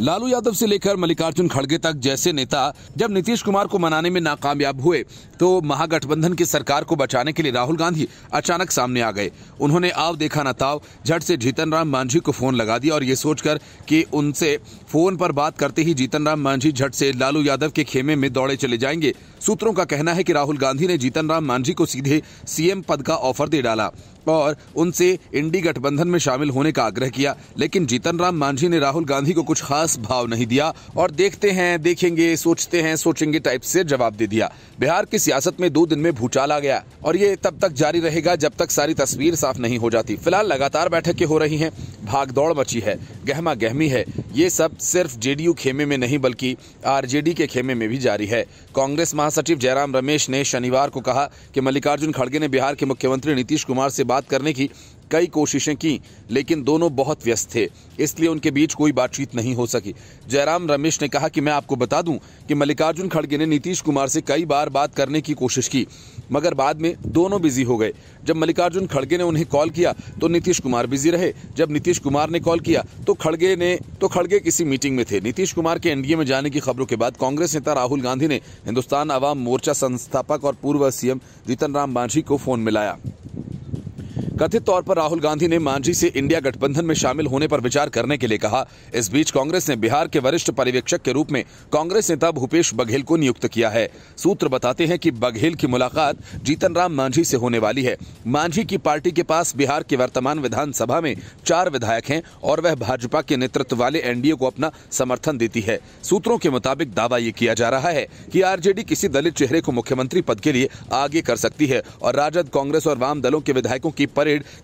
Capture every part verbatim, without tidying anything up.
लालू यादव से लेकर मल्लिकार्जुन खड़गे तक जैसे नेता जब नीतीश कुमार को मनाने में नाकामयाब हुए तो महागठबंधन की सरकार को बचाने के लिए राहुल गांधी अचानक सामने आ गए। उन्होंने आव देखा न ताव, झट से जीतन राम मांझी को फोन लगा दिया और ये सोचकर कि उनसे फोन पर बात करते ही जीतन राम मांझी झट से लालू यादव के खेमे में दौड़े चले जाएंगे। सूत्रों का कहना है कि राहुल गांधी ने जीतन राम मांझी को सीधे सीएम पद का ऑफर दे डाला और उनसे इंडी गठबंधन में शामिल होने का आग्रह किया, लेकिन जीतन राम मांझी ने राहुल गांधी को कुछ खास भाव नहीं दिया और देखते हैं, देखेंगे, सोचते हैं, सोचेंगे टाइप से जवाब दे दिया। बिहार की सियासत में दो दिन में भूचाल आ गया और ये तब तक जारी रहेगा जब तक सारी तस्वीर साफ नहीं हो जाती। फिलहाल लगातार बैठकें हो रही हैं, भागदौड़ मची है, गहमा गहमी है। ये सब सिर्फ जेडीयू खेमे में नहीं बल्कि आरजेडी के खेमे में भी जारी है। कांग्रेस महासचिव जयराम रमेश ने शनिवार को कहा कि मल्लिकार्जुन खड़गे ने बिहार के मुख्यमंत्री नीतीश कुमार से बात करने की कई कोशिशें की, लेकिन दोनों बहुत व्यस्त थे, इसलिए उनके बीच कोई बातचीत नहीं हो सकी। जयराम रमेश ने कहा कि मैं आपको बता दूं कि मल्लिकार्जुन खड़गे ने नीतीश कुमार से कई बार बात करने की कोशिश की, मगर बाद में दोनों बिजी हो गए। जब मल्लिकार्जुन खड़गे ने उन्हें कॉल किया तो नीतीश कुमार बिजी रहे, जब नीतीश कुमार ने कॉल किया तो खड़गे ने तो खड़गे किसी मीटिंग में थे। नीतीश कुमार के एनडीए में जाने की खबरों के बाद कांग्रेस नेता राहुल गांधी ने हिंदुस्तान आवाम मोर्चा संस्थापक और पूर्व सीएम जीतन राम मांझी को फोन मिलाया। कथित तौर पर राहुल गांधी ने मांझी से इंडिया गठबंधन में शामिल होने पर विचार करने के लिए कहा। इस बीच कांग्रेस ने बिहार के वरिष्ठ पर्यवेक्षक के रूप में कांग्रेस नेता भूपेश बघेल को नियुक्त किया है। सूत्र बताते हैं कि बघेल की मुलाकात जीतन राम मांझी से होने वाली है। मांझी की पार्टी के पास बिहार की वर्तमान विधानसभा में चार विधायक हैं और वह भाजपा के नेतृत्व वाले एनडीए को अपना समर्थन देती है। सूत्रों के मुताबिक दावा ये किया जा रहा है कि आरजेडी किसी दलित चेहरे को मुख्यमंत्री पद के लिए आगे कर सकती है और राजद, कांग्रेस और वाम दलों के विधायकों की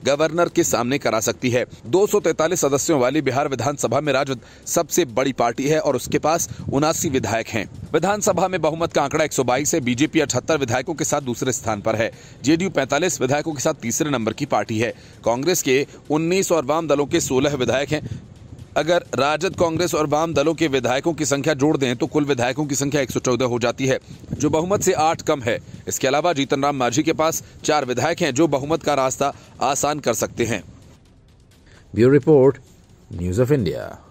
गवर्नर के सामने करा सकती है। दो सौ तैंतालीस सदस्यों वाली बिहार विधानसभा में राजद सबसे बड़ी पार्टी है और उसके पास उनासी विधायक हैं। विधानसभा में बहुमत का आंकड़ा एक सौ बाईस है। बीजेपी अठहत्तर विधायकों के साथ दूसरे स्थान पर है। जेडीयू पैंतालीस विधायकों के साथ तीसरे नंबर की पार्टी है। कांग्रेस के उन्नीस और वाम दलों के सोलह विधायक हैं। अगर राजद, कांग्रेस और वाम दलों के विधायकों की संख्या जोड़ दें तो कुल विधायकों की संख्या एक सौ चौदह हो जाती है, जो बहुमत से आठ कम है। इसके अलावा जीतन राम मांझी के पास चार विधायक हैं जो बहुमत का रास्ता आसान कर सकते हैं। Bureau report, news of India.